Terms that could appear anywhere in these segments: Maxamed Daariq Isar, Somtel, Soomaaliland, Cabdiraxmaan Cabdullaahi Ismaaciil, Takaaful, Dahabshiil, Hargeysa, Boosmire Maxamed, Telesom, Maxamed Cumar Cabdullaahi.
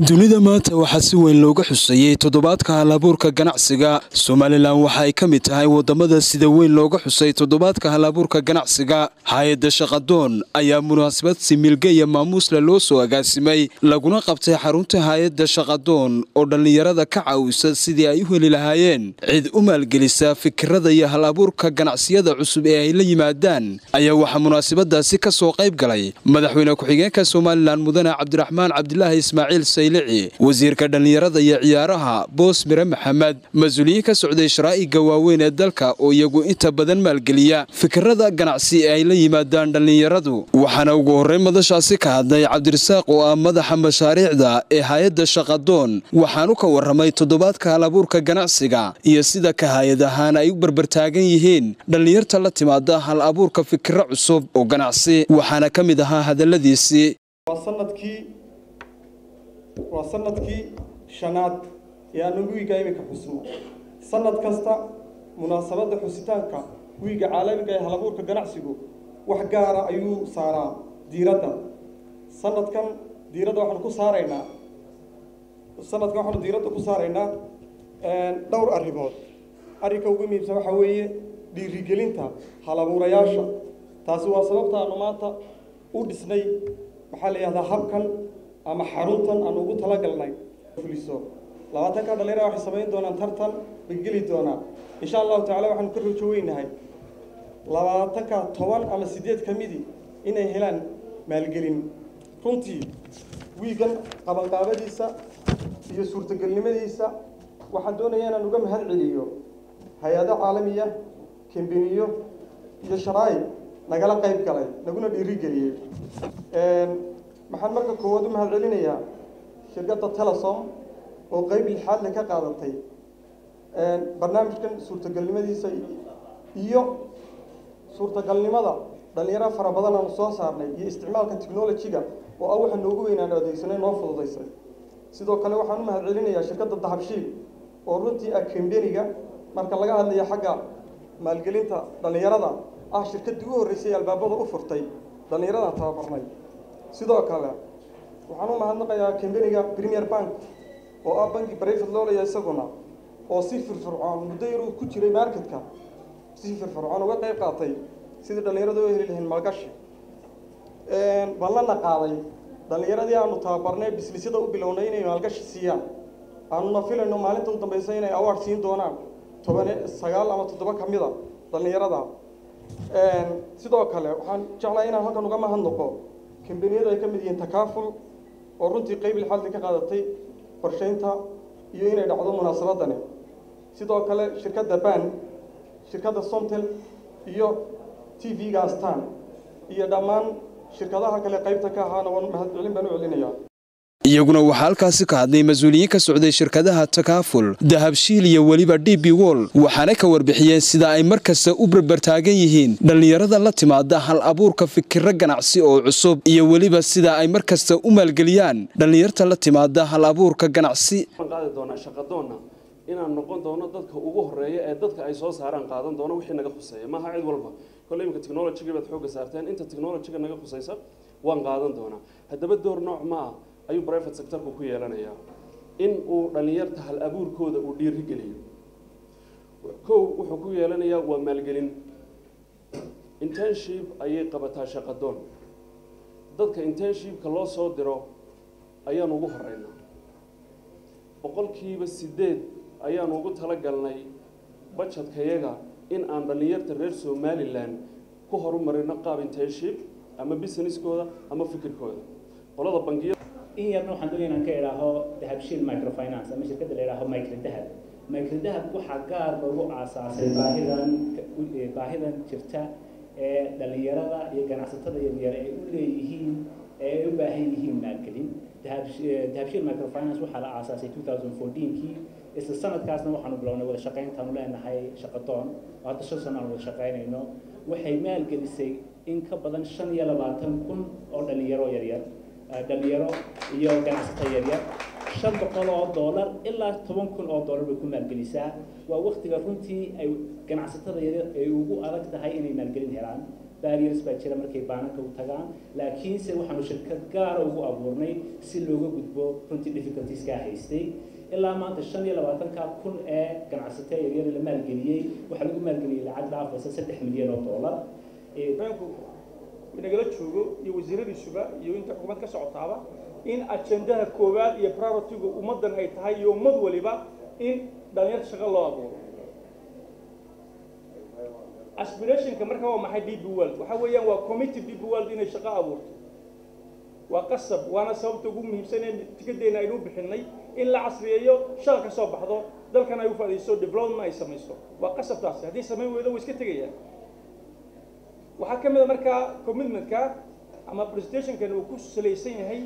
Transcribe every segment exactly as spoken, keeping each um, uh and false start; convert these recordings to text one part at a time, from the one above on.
dunida maanta waxaa si weyn looga xuseeyay toddobaadka halabuurka ganacsiga. Soomaaliland waxa ay ka mid tahay wadamada sida weyn looga xuseeyay toddobaadka halabuurka ganacsiga. Hay'adda shaqadoon ayaa munaasabad similge iyo maamusla loo soo agaasimay laguna qabtay xarunta hay'adda shaqadoon oo dhalinyarada ka caawisa sidii ay u heli lahaayeen cid u maalgelisa fikradda iyo halabuurka ganacsiyada cusub ee ay la yimaadaan. Ayaa waxa munaasabadaasi ka soo qayb galay madaxweynaha ku xigeenka Soomaaliland mudane Cabdiraxmaan Cabdullaahi Ismaaciil وزيرك دلنيرادة يعيارها بوس ميرا محمد مزوليكا سعودي شرائي قواوين الدلكا او يقو انتا بدن مالقليا فكرادة قناعسي ايلي مادان دلنيرادو وحانو قهرين مدى شاسيكا داي عبدالرساق وامدى حمى شاريع دا ايهايد شاقادون وحانو كورمي تدوبات كهالابوركا قناعسيكا يسيدا كهايدا هانا يقبر برتاقين يهين دلنيرتا لاتي مادا هالابوركا فكرة عصوب او قناعسي وحانا كمدها هذا الذي سي waa sanadkii shanaad ee aan ugu iimika xusno sanad kasta munaasabada xusitaanka wiiga caalamiga ee halabuurka ganacsigu wax gaar ah ayuu saaraa diiradda sanadkan diiradda waxaan ku saaraynaa sanadkan waxaan diiradda ku saaraynaa ee dhowr arrimood arinka ugu muhiimsan waxa weeye dhiirigelinta halabuurayaasha taasi waa sababta aan maanta u dhisnay waxa la yiraahdaa habkan ama xaruntan aan ugu tala galnay fuliso labaatan ka dhalinyaro waxay sameyn doonaan tartan bigeli doona insha Allah taala waxaan ku rajooynahay labaatan ka toban ama sideed kamidi inay helaan maalgelin runtii wiigan qabanqaabadiisa iyo suurtagalnimadiisa waxaan doonayaa inaan uga mahad celiyo hay'adaha caalamiga kambaniyo iyo sharaay nagala qayb galay naguna dhiirigeliyay een maxaan marka koodu ma hadalinayaa shirkadda Telesom oo qayb xal ka qaadatay een barnaamijkan suurtagalnimadiisa iyo suurtagalnimada dhalinyaro fara badan oo soo saarnay iyo isticmaalka technology-ga oo ah waxa noogu weynaan adeegsanay noo fududeysay sidoo kale waxaan ma hadalinayaa shirkadda Dahabshiil oo runtii ah kambaniga marka laga hadlayo xagga maalgelinta dhalinyarada ah shirkadii ugu horeysay albaabada u furtay dhalinyarada tababarnay sidoo kale waxaan u mahadnaqayaa kambaniga Premier Bank oo ah banki private loo leeyahay isaguna oo si firfircoon muddo yar ku jiray marketka si firfircoon uga qayb qaatay sidii dhalinyaradu ay heli lahayn maalgashi ee balana qaaday dhalinyaradii aanu tababarnay businessyada u bilownay inay maalgashi siiyaan aanu filayno maalinta u dambeysay inay award siin doonaan toban iyo sagaal ama toddoba kamida dhalinyarada ee sidoo kale waxaan jeclahay inaan halkan uga mahadnaqo kambaniga ay ka mid yihiin takaaful oo runtii qayb xal ka qaadatay qorsheynta iyo inay dhacdo munaasabadane sidoo kale shirkadda Ban shirkadda Somtel iyo T V Gastan iyo dhamaan shirkadaha kale qaybta ka ahaana waan mahad celin baan u celinayaa iyaguna waxa halkaas ka hadlay masuuliyiin ka socday shirkadaha Takaaful Dahabshiil iyo waliba D B Wall waxaana ka warbixiyeen sida ay markasta u barbar taagan yihiin dhalinyarada la timaada hal abuurka fikirro ganacsi oo cusub iyo waliba sida ay markasta u maalgeliyaan dhalinyarta la timaada hal abuurka ganacsi qaadi doona shaqadoona inaan noqon doono dadka ugu horeeya ee dadka ay soo saaraan qaadan doona wixii naga xuseeyay ma aha cid walba kolleemka technology-ga baad xooga saarteen inta technology-ga naga xuseysa waan qaadan doona hadaba door nooc ma ah ayuu private sector ku yeelanaya in uu dhalinyarta hal abuurkooda uu dhiirigeliyo koow wuxuu ku yeelanaya waa maalgelin internship ayay qabataa shaqadoon dadka internship ka loo soo diro ayaan ugu horeynaa boqolkiiba sideed ayaan ugu tala galnay budgetkayaga in aan dhalinyarta reer Soomaaliland ku horumarino qaab internship ama businesskooda ama fikirkooda qolada bangiga إيه يا بنو حنقول إنك إلها Dahabshiil مايكرو فاينانس أما شركة اللي إلها مايكرو دهب مايكرو دهب كو حجار برو عساس باهدا باهدا شرتا دليرة يجنا ستة دليرة يقول يهين يبقى هيهين ماكلين Dahabshiil Dahabshiil مايكرو فاينانس وحلا عساس ألفين وأربعطاعش كي السنة كاسنا وحنا بلونا ولا شقين تنولا إن هاي شقطان وعطش سنة ولا شقين إنه وحمال جلسي إنك بدن شن يلا بعتم كن أو دليرة يرير دليرو يو جنسة يرير شن بقلة دولار إلا طبعاً كل دولار بيكون مالجلسة ووقت جرّنتي أي جنسة يرير يوجو أركض هاي إني مالجلين هران barriers baa jira markay baananka u tagaan laakiinse waxaanu shirkad gaar ugu abuurnay si looga gudbo runtii difficulties-ka haystay ilaa maanta shan iyo labaatan kun ee ganacsato yaryar la maalgeliyay waxa lagu maalgeliyay lacag dhaafaysa saddex milyan oo doolar ee banku minagala joogo iyo wasiiradiisuba iyo inta xukmad ka socotaaba in agendaha koowaad iyo priority-ga ummadan ay tahay iyo ummad waliba in dhalinyarta shaqo loo abuuro aspiration ka markaa waa maxay B B World waxa weeyaan waa committee B B World inay shaqo abuurto waa qasab waana sababta ugu muhiimsan ee tikedeena aynu bixinay in la casriyeeyo shaqo ka soo baxdo dalkan ay u fadhiiso development ay samayso waa qasab taas hadii sameyn weydo way iska tagayaan waxa kamid ah markaa commitment-ka ama presentation kan uu ku saleysan yahay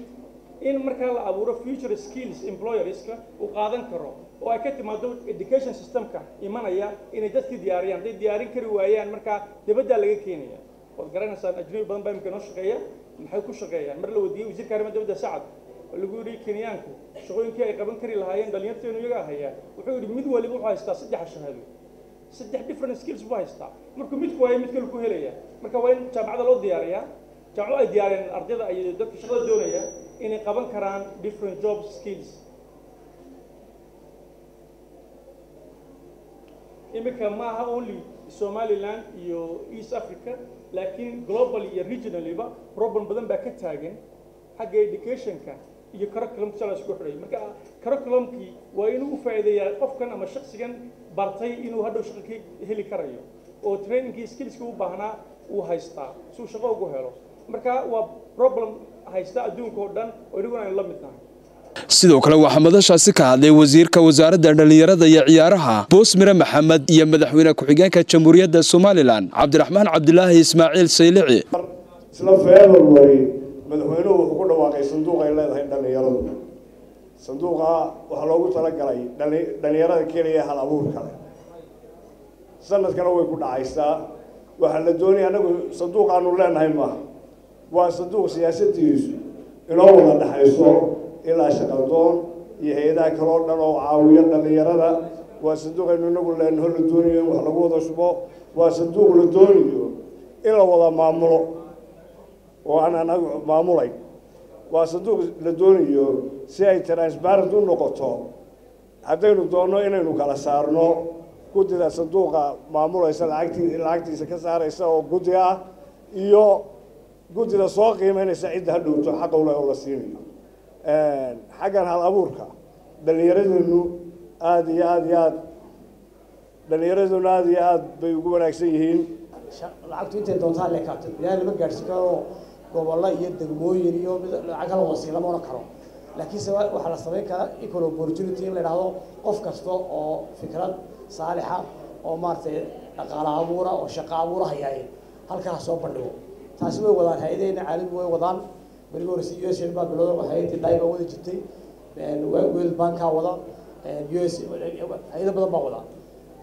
in marka la abuuro future skills employers-ka u qaadan karo oo ay ka timaado education system-ka imanaya inay dadka diyaariyaan ay diyaarin kari waayaan marka dibadda laga keenaya oo garanaysan ajnabi badan baa imkaan u shaqeeya maxay ku shaqeeyaan mar la wadiyo wasiirka arrimaha dibadda sacad oo lagu yiri Kenyaanku shaqooyinkii ay qaban kari lahaayeen dhalinyarteenu iyaga hayaan wuxuu yiri mid waliba wuxuu haystaa saddex shahado saddex different skills buu haystaa marka midku waa mid kale ku helaya marka waa in jaamacada loo diyaariyaa jaamacada ay diyaariyeen ardayda ay dadka shaqada doonaya inay qaban karaan different job skills imika maaha only Soomaaliland iyo East Africa laakiin globally iyo regionally ba problem badan baa ka taagan xagga education-ka iyo curriculum-ka la isku xiray marka curriculum-ki waa inuu u faa'iideeyaa qofkan ama shakhsigan bartay inuu hadhow shaqo ka heli karayo oo training-ki skills-ka u baahnaa uu haystaa si uu shaqo ugu helo marka waa problem haysta adduunka oo dhan oo inaguna la mid tahay sidoo kale waxa madashaasi ka hadlay wasiirka wasaaradda dhalinyarada iyo ciyaaraha Boosmire Maxamed iyo madaxweynaha ku-xigeenka Jamhuuriyadda Soomaaliland Cabdiraxmaan Cabdullaahi Ismaaciil Saylici isla February madaxweynuhu wuxuu ku dhawaaqay sanduuq ay leedahay dhalinyaradu sanduuqa waxa loogu tala galay dhalinyarada kaliya hal abuur kale sanadkana way ku dhacaysaa waxa la doonayaa anagu sanduuq aanu leenahay ma waa sanduuq siyaasadiisu inoo wada dhaxayso إلى شغلتون يهيدا كرون أو عاوية لليرادة وصندوق النقل لأنه الدنيا وحلقوه الشباب وصندوق الدنيا إلى والله معمول وأنا أنا معمولي وصندوق الدنيا سي ترانسبار دون نقطة حتى نضمن إنه نقل سارنا كنت إذا صندوق معمول إذا العكتي العكتي سكسر إذا وجود يا يو جود إذا ساقي من يسعد هالوتو حتى ولا ولا سيني حقاً هالأبوركا دليرزنو آدي آدي آد دليرزنو آدي آد بيقومون أكسيهين لعبتو إنت دونتها اللي كابتن يعني ما قرشكوا قوة الله يدق موين يوم عقل وصيلة ما نكروا لكن سواء وحلا صبيكا يكونوا opportunity من هذا قف كشتو أو فكرة صالحة أو مارتي قال أبورة أو شقة أبورة هياين هالكها صوب اللي هو تحسبه وضان هيدين عالم وضان بريقور سي يوسف الباب بلوده وحياتي دايما وده جتي ويل بانكا وده يوسف هيدا بدل ما وده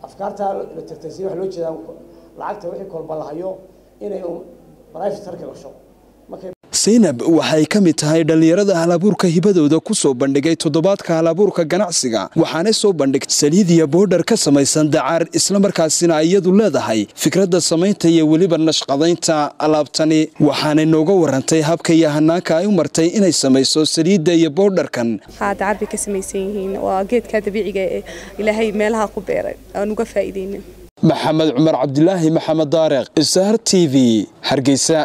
أفكارتها الترتيسية وحلوش ده لعقتها وحي كل بالهايو إنه يوم برايف تركي الشو سينب waxay kamid tahay dhalinyarada halabuurka hibadooda ku soo bandhigay toddobaadka halabuurka ganacsiga waxaana soo bandhigtay saliid iyo border ka samaysan dacar isla markaasina iyadu leedahay fikradda samaynta iyo waliba nashqadaynta alaabtani waxaana nooga warantay habka iyo hanaanka ay u martay inay samayso saliidda iyo borderkan ha dacar ka samaysan yihiin waa geedka dabiiciga ee Ilaahay meelaha ku beeray aan uga faa'iideeyno Maxamed Cumar Cabdullaahi Maxamed Daariq Isar T V Hargeysa.